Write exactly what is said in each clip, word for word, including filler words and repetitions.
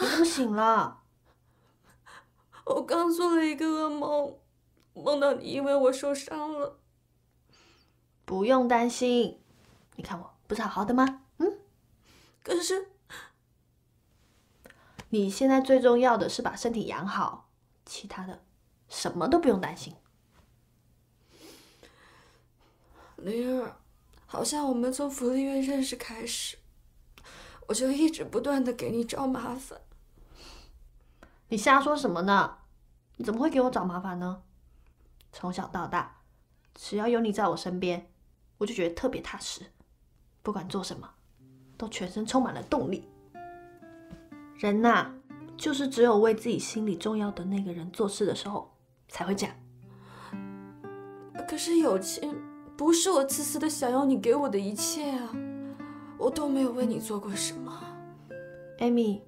你怎么醒了？我刚做了一个噩梦，梦到你因为我受伤了。不用担心，你看我不是好好的吗？嗯。可是，你现在最重要的是把身体养好，其他的什么都不用担心。灵儿，好像我们从福利院认识开始。 我就一直不断的给你找麻烦，你瞎说什么呢？你怎么会给我找麻烦呢？从小到大，只要有你在我身边，我就觉得特别踏实，不管做什么，都全身充满了动力。人呐，就是只有为自己心里重要的那个人做事的时候，才会这样。可是友情不是我自私的想要你给我的一切啊。 我都没有为你做过什么，艾米，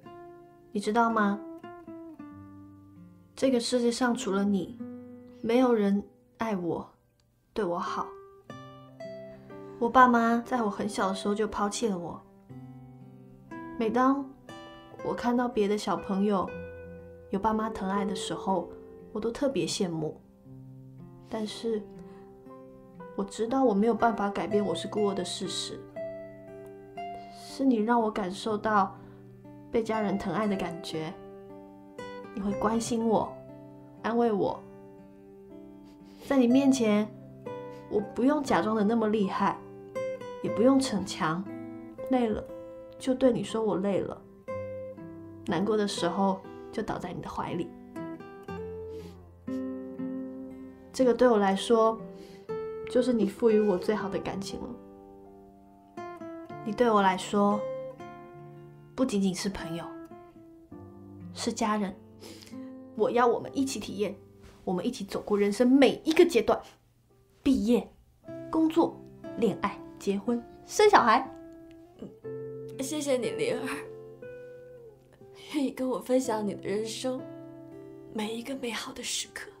你知道吗？这个世界上除了你，没有人爱我，对我好。我爸妈在我很小的时候就抛弃了我。每当我看到别的小朋友有爸妈疼爱的时候，我都特别羡慕。但是我知道我没有办法改变我是孤儿的事实。 是你让我感受到被家人疼爱的感觉，你会关心我，安慰我。在你面前，我不用假装的那么厉害，也不用逞强。累了就对你说我累了，难过的时候就倒在你的怀里。这个对我来说，就是你赋予我最好的感情了。 你对我来说，不仅仅是朋友，是家人。我要我们一起体验，我们一起走过人生每一个阶段：毕业、工作、恋爱、结婚、生小孩。谢谢你，灵儿，愿意跟我分享你的人生每一个美好的时刻。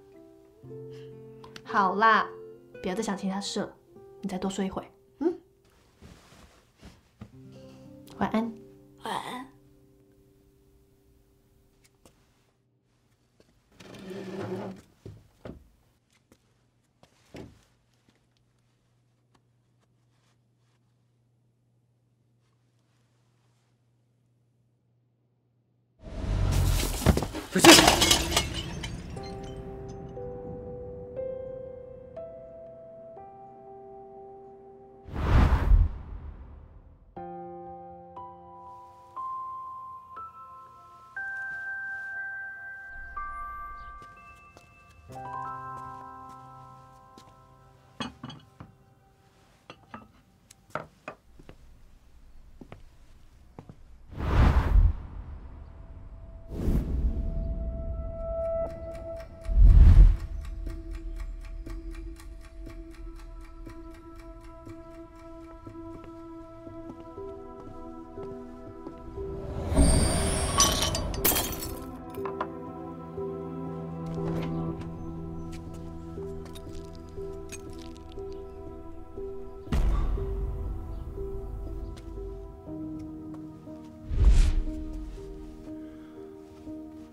好啦，不要再想其他事了，你再多睡一会。 晚安，晚安。回去。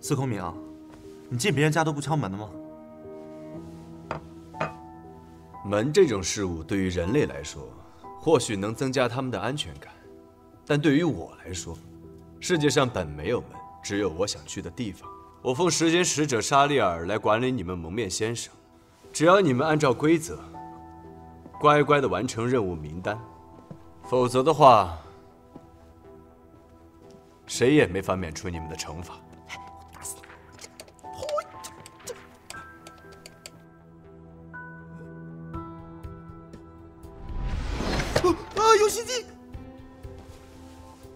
司空明，你进别人家都不敲门的吗？门这种事物对于人类来说，或许能增加他们的安全感，但对于我来说，世界上本没有门，只有我想去的地方。我奉时间使者沙利尔来管理你们蒙面先生，只要你们按照规则，乖乖地完成任务名单，否则的话，谁也没法免除你们的惩罚。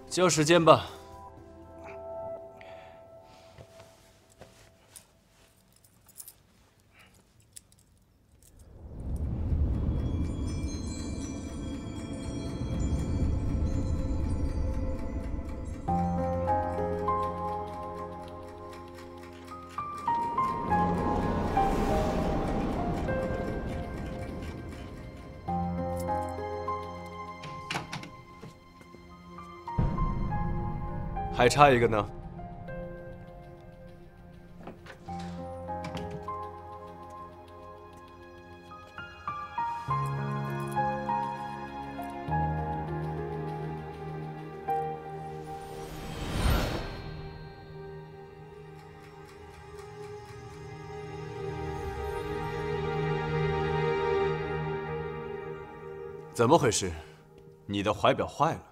交时间吧。还差一个呢，怎么回事？你的怀表坏了？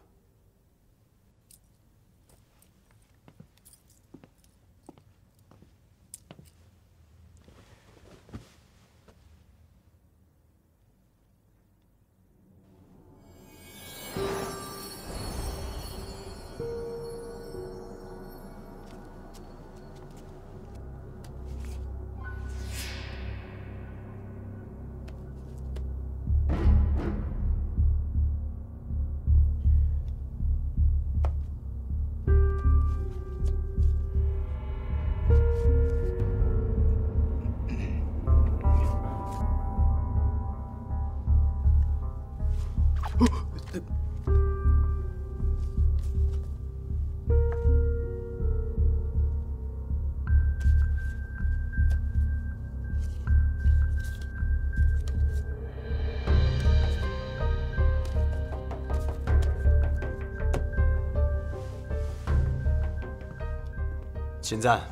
秦赞，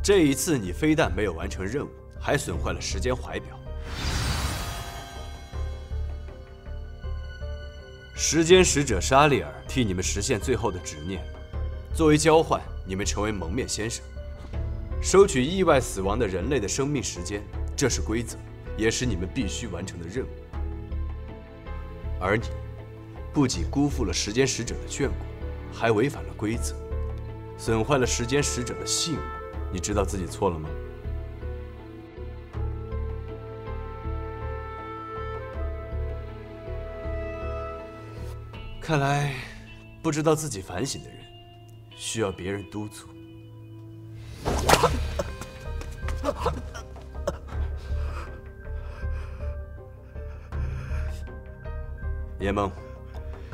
这一次你非但没有完成任务，还损坏了时间怀表。时间使者沙利尔替你们实现最后的执念，作为交换，你们成为蒙面先生，收取意外死亡的人类的生命时间，这是规则，也是你们必须完成的任务。而你，不仅辜负了时间使者的眷顾，还违反了规则。 损坏了时间使者的信物，你知道自己错了吗？看来，不知道自己反省的人，需要别人督促。叶梦，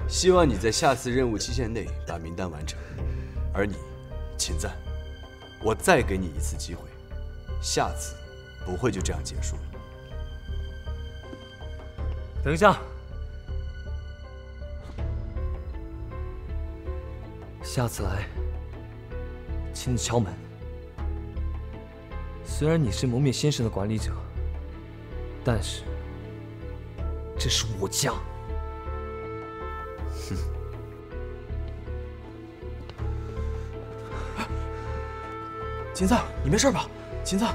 希望你在下次任务期限内把名单完成，而你。 秦赞，我再给你一次机会，下次不会就这样结束了。等一下，下次来，请你敲门。虽然你是蒙面先生的管理者，但是这是我家。哼。 秦赞，你没事吧？秦赞，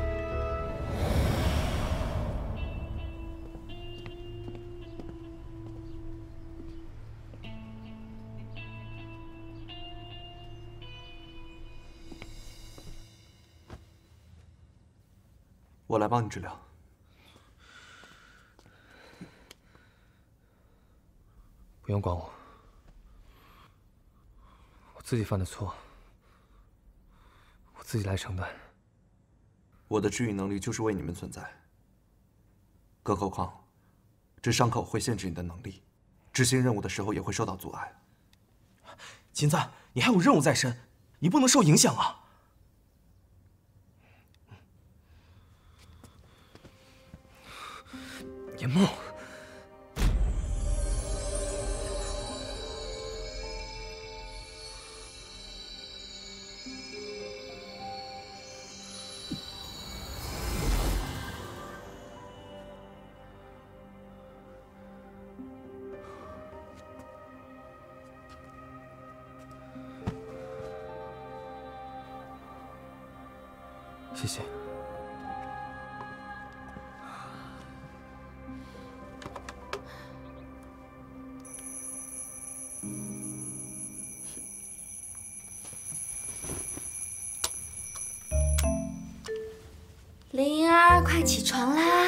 我来帮你治疗。不用管我，我自己犯的错。 自己来承担。我的治愈能力就是为你们存在。更何况，这伤口会限制你的能力，执行任务的时候也会受到阻碍。秦赞，你还有任务在身，你不能受影响啊！严梦。 谢谢。灵儿，快起床啦！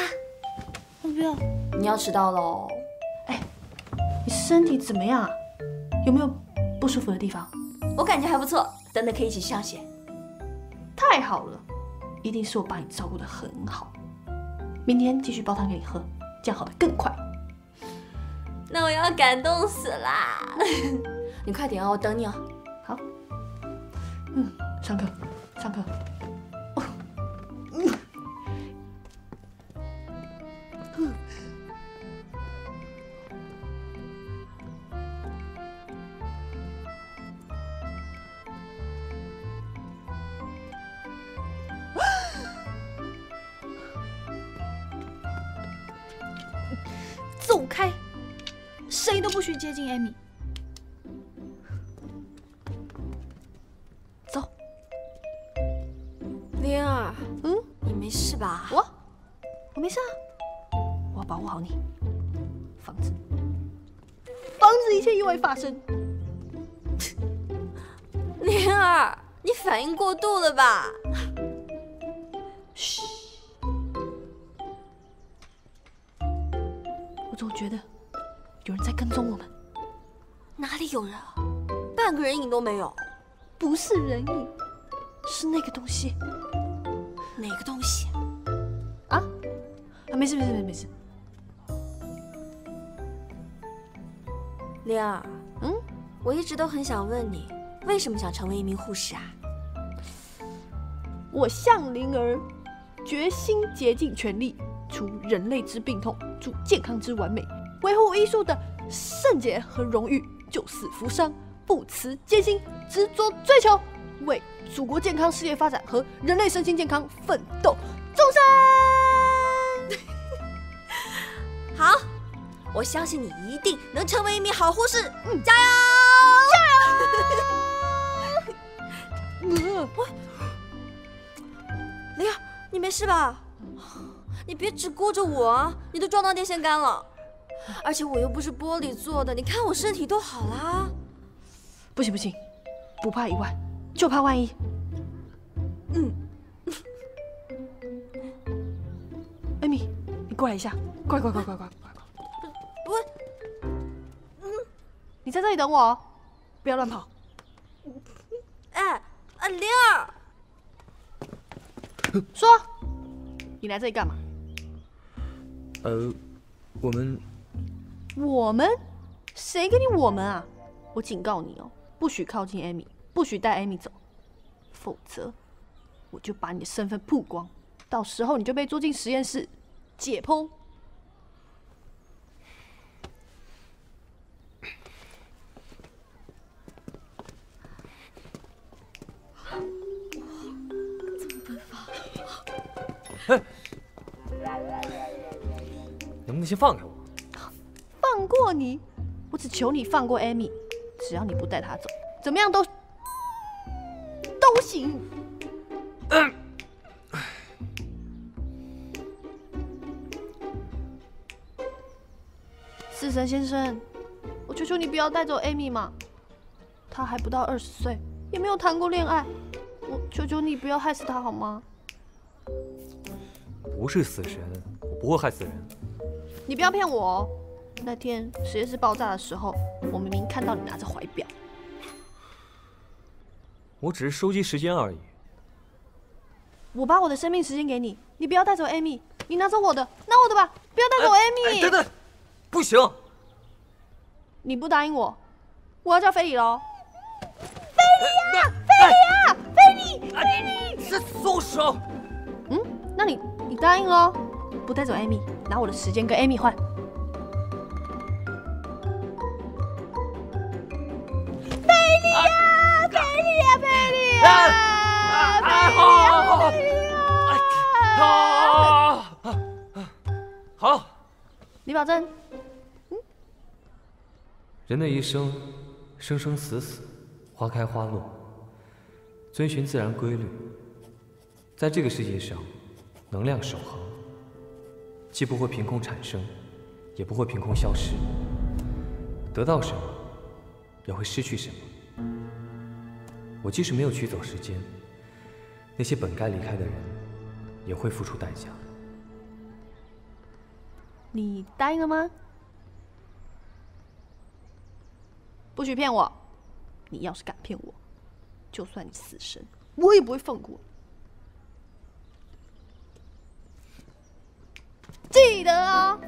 我不要，你要迟到喽。哎，你身体怎么样啊？有没有不舒服的地方？我感觉还不错，等等可以一起上学。太好了。 一定是我把你照顾得很好，明天继续煲汤给你喝，这样好得更快。那我要感动死啦！你快点啊，我等你啊。好，嗯，上课，上课。哦，嗯，走开！都不许接近艾米。走。灵儿，嗯，你没事吧？我，我没事啊。我要保护好你，防止，防止一切意外发生。灵儿，你反应过度了吧？嘘。 我总觉得有人在跟踪我们，哪里有人啊？半个人影都没有，不是人影，是那个东西。哪个东西？啊？啊，没事没事没事没事。灵儿，嗯，我一直都很想问你，为什么想成为一名护士啊？我向灵儿决心竭尽全力。 除人类之病痛，助健康之完美，维护医术的圣洁和荣誉，救死扶伤，不辞艰辛，执着追求，为祖国健康事业发展和人类身心健康奋斗，终身。好，我相信你一定能成为一名好护士，嗯，加油！加油！灵儿，你没事吧？ 你别只顾着我啊！你都撞到电线杆了，而且我又不是玻璃做的，你看我身体都好啦。不行不行，不怕意外，就怕万一。嗯。艾米，你过来一下，过来过来过来过来过来过来。不，嗯，你在这里等我哦，不要乱跑。哎，啊，灵儿，说，你来这里干嘛？ 呃，我们，我们，谁跟你我们啊？我警告你哦，不许靠近艾米，不许带艾米走，否则我就把你的身份曝光，到时候你就被捉进实验室解剖。怎么办法？哎。 能不能先放开我？放过你？我只求你放过艾米，只要你不带她走，怎么样都都行。嗯、死神先生，我求求你不要带走艾米嘛！她还不到二十岁，也没有谈过恋爱，我求求你不要害死她好吗？不是死神，我不会害死人。 你不要骗我哦！那天实验室爆炸的时候，我明明看到你拿着怀表。我只是收集时间而已。我把我的生命时间给你，你不要带走艾米，你拿走我的，拿我的吧，不要带走艾米。等等，不行！你不答应我，我要叫菲里喽。菲里呀，菲里呀，菲里！这松手！嗯，那你你答应喽，不带走艾米。 拿我的时间跟艾米换。贝利亚，贝利亚，贝利亚，贝利亚，好，你保证？嗯。人的一生，生生死死，花开花落，遵循自然规律，在这个世界上，能量守恒。 既不会凭空产生，也不会凭空消失。得到什么，也会失去什么。我即使没有取走时间，那些本该离开的人，也会付出代价。你答应了吗？不许骗我！你要是敢骗我，就算你死神，我也不会放过。 记得哦。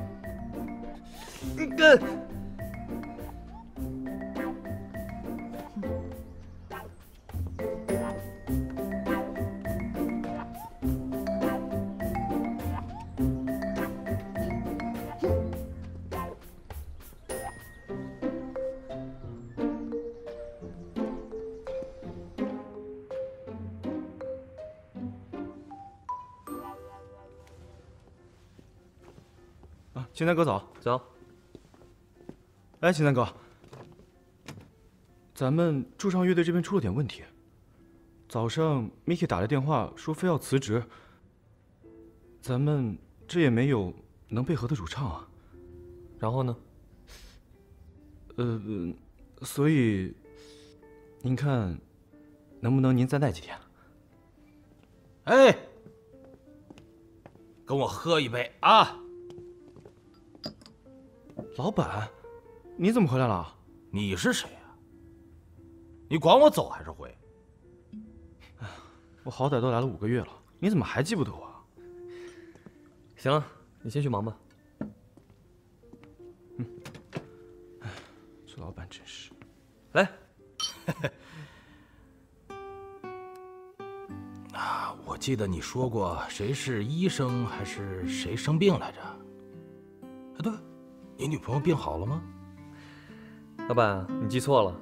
现在跟我走，走。哎，秦三哥，咱们驻唱乐队这边出了点问题。早上 Miki 打来电话说非要辞职，咱们这也没有能配合的主唱啊。然后呢？呃，所以您看，能不能您再耐几天？哎，跟我喝一杯啊！老板。 你怎么回来了？你是谁啊？你管我走还是回？我好歹都来了五个月了，你怎么还记不得我？行了，你先去忙吧。嗯，哎，这老板真是……来，啊，我记得你说过谁是医生还是谁生病来着？哎，对，你女朋友病好了吗？ 老板，你记错了，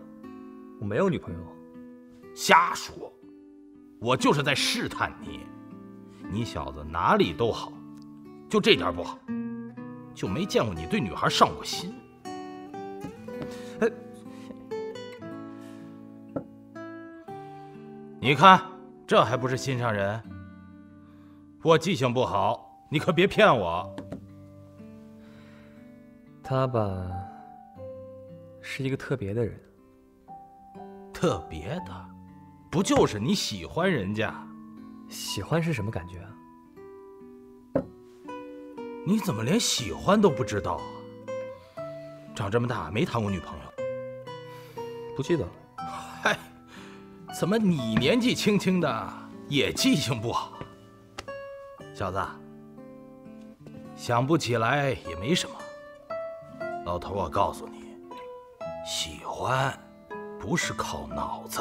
我没有女朋友。瞎说，我就是在试探你。你小子哪里都好，就这点不好，就没见过你对女孩上过心。哎，你看，这还不是心上人？我记性不好，你可别骗我。他吧。 是一个特别的人，特别的，不就是你喜欢人家？喜欢是什么感觉啊？你怎么连喜欢都不知道啊？长这么大没谈过女朋友，不记得了。嗨，怎么你年纪轻轻的也记性不好？小子，想不起来也没什么。老头，我告诉你。 喜欢不是靠脑子，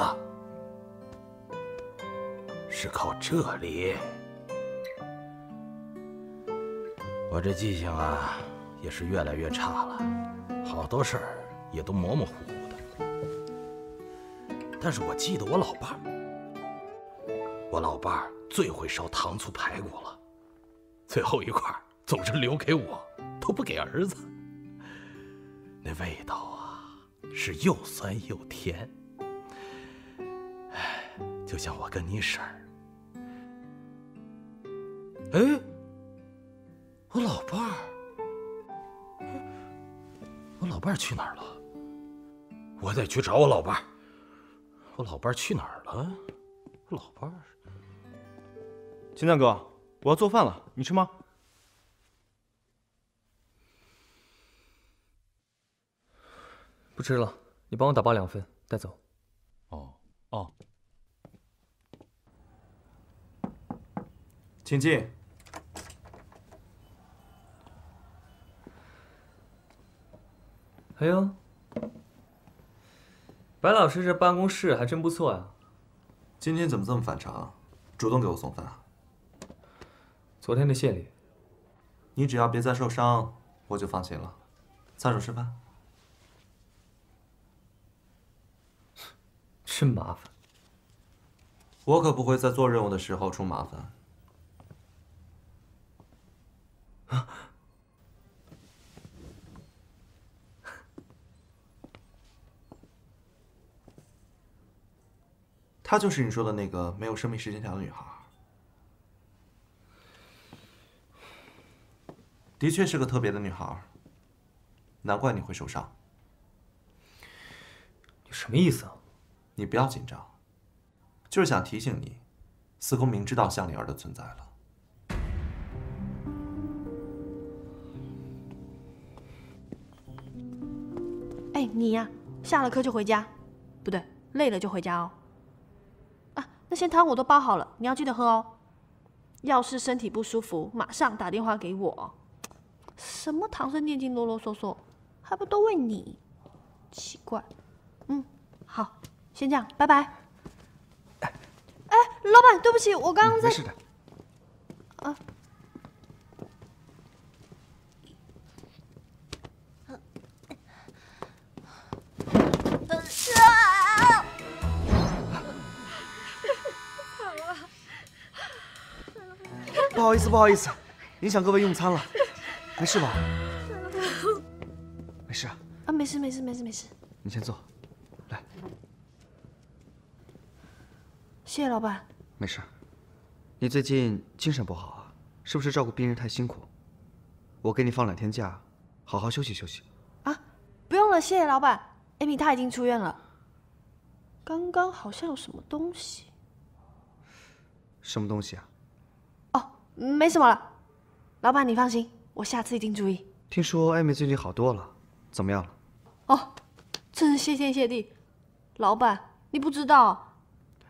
是靠这里。我这记性啊，也是越来越差了，好多事儿也都模模糊糊的。但是我记得我老伴儿，我老伴儿最会烧糖醋排骨了，最后一块总是留给我，都不给儿子。那味道啊！ 是又酸又甜，哎，就像我跟你婶儿。哎，我老伴儿，我老伴儿去哪儿了？我得去找我老伴儿。我老伴儿去哪儿了？我老伴儿。秦大哥，我要做饭了，你吃吗？ 不吃了，你帮我打包两份带走。哦哦，请进。哎呦，白老师这办公室还真不错呀。今天怎么这么反常，主动给我送饭啊？昨天的谢礼，你只要别再受伤，我就放心了。撒手吃饭。 真麻烦，我可不会在做任务的时候出麻烦。啊！她就是你说的那个没有生命时间条的女孩，的确是个特别的女孩，难怪你会受伤。你什么意思啊？ 你不要紧张，就是想提醒你，司空明知道向灵儿的存在了。哎，你呀，下了课就回家，不对，累了就回家哦。啊，那些汤我都包好了，你要记得喝哦。要是身体不舒服，马上打电话给我。什么唐僧念经啰啰嗦嗦，还不都为你？奇怪，嗯，好。 先这样，拜拜。哎，哎，老板，对不起，我刚刚在……没事的。啊。等下。不好意思，不好意思，影响各位用餐了。没事吧？没事。啊，没事。没事没事没事没事。你先坐，来。谢谢老板。没事。你最近精神不好啊？是不是照顾病人太辛苦？我给你放两天假，好好休息休息。啊，不用了，谢谢老板。艾米她已经出院了。刚刚好像有什么东西。什么东西啊？哦，没什么了。老板你放心，我下次一定注意。 听说艾米最近好多了，怎么样了？哦，真是谢天谢地！老板，你不知道，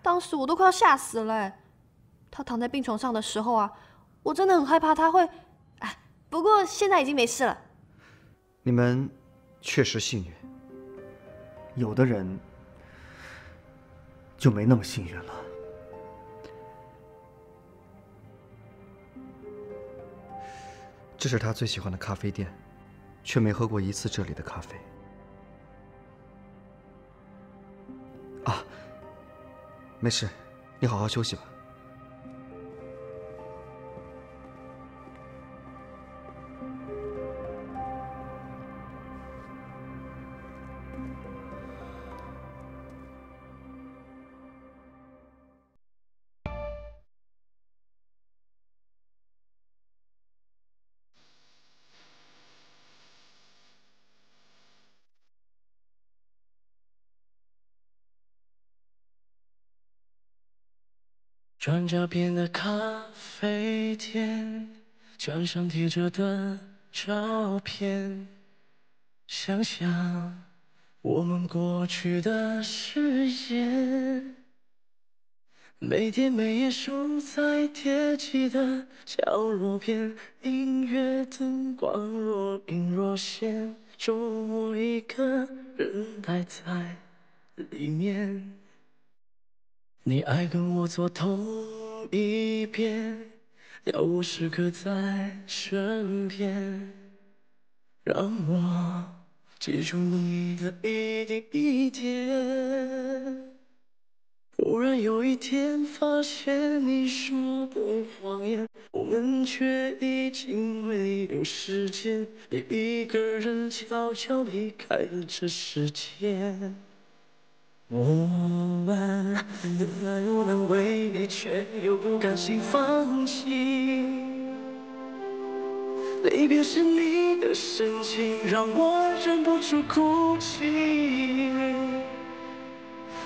当时我都快要吓死了。她躺在病床上的时候啊，我真的很害怕她会……哎，不过现在已经没事了。你们确实幸运，有的人就没那么幸运了。这是他最喜欢的咖啡店，却没喝过一次这里的咖啡。啊，没事，你好好休息吧。转角边的咖啡店，墙上贴着的照片，想想我们过去的誓言，每天每夜守在铁骑的角落边，音乐灯光若隐若现，周末一个人待在里面。 你爱跟我坐同一边，要我时刻在身边，让我记住你的一点一点。忽然有一天，发现你说的谎言，我们却已经没有时间，你一个人悄悄离开这世界。 我们我们为你，却又不甘心放弃。离别时你的深情，让我忍不住哭泣。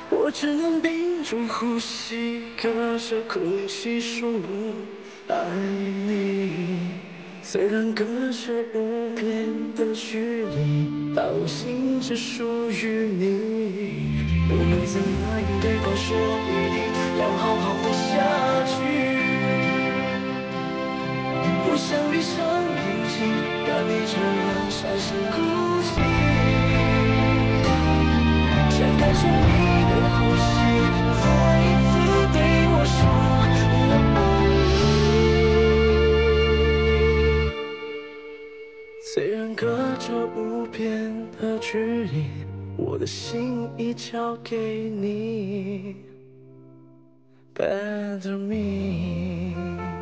我只能屏住呼吸，隔着空气说我爱你。虽然隔着无边的距离，但我心只属于你。 我们怎么应对方说一定要好好活下去？不想闭上眼睛，但你这样伤心哭泣。想感受你的呼吸，再一次对我说我爱你。虽然隔着无边的距离。 我的心已交给你 ，Better me。